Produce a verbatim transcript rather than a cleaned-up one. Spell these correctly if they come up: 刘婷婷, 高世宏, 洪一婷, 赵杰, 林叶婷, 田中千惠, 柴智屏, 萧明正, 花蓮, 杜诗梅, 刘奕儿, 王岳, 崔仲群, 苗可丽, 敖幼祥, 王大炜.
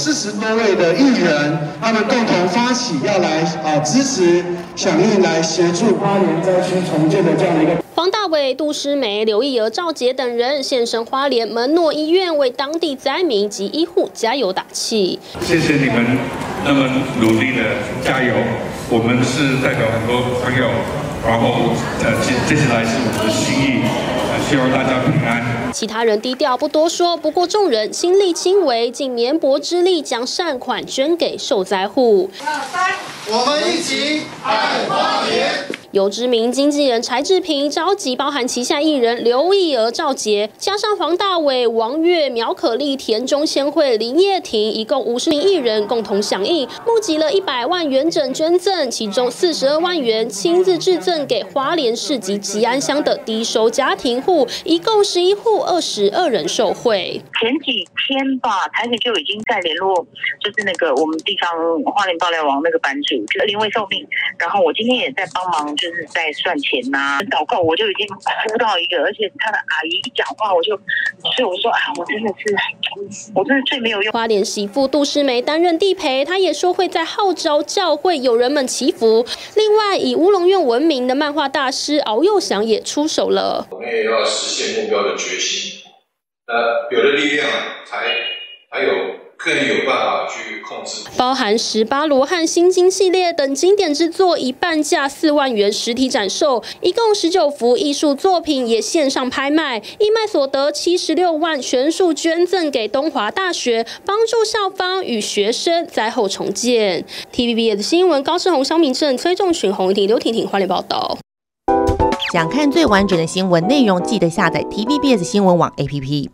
四十多位的艺人，他们共同发起要来啊、呃、支持、响应、来协助花莲灾区重建的这样的一个。 王大炜、杜诗梅、刘奕儿、赵杰等人现身花莲门诺医院，为当地灾民及医护加油打气。谢谢你们那么努力的加油，我们是代表很多朋友，然后呃，接接下来是我们的心意，呃，希望大家平安。其他人低调不多说，不过众人亲力亲为，尽绵薄之力将善款捐给受灾户。我们一起爱花莲。 有知名经纪人柴智屏召集包含旗下艺人刘奕儿、赵杰，加上黄大炜、王岳、苗可丽、田中千惠、林叶婷，一共五十名艺人共同响应，募集了一百万元整捐赠，其中四十二万元亲自致赠给花莲市及吉安乡的低收家庭户，一共十一户二十二人受惠。前几天吧，台北就已经在联络，就是那个我们地方花莲爆料王那个版主临危受命，然后我今天也在帮忙。 就是在算钱呐、啊，祷告我就已经哭到一个，而且他的阿姨一讲话，我就，所以我说啊，我真的是，我真的最没有用。花莲媳妇杜诗梅担任地陪，她也说会在号召教会友人们祈福。另外，以乌龙院闻名的漫画大师敖幼祥也出手了。我们也要实现目标的决心，呃，有了力量才才有。 更有办法去控制，包含十八罗汉心经系列等经典之作，以半价四万元实体展售，一共十九幅艺术作品也线上拍卖，义卖所得七十六万全数捐赠给东华大学，帮助校方与学生灾后重建。T V B S 的新闻，高世宏、萧明正、崔仲群、洪一婷、刘婷婷，花莲报道。想看最完整的新闻内容，记得下载 T V B S 新闻网 A P P。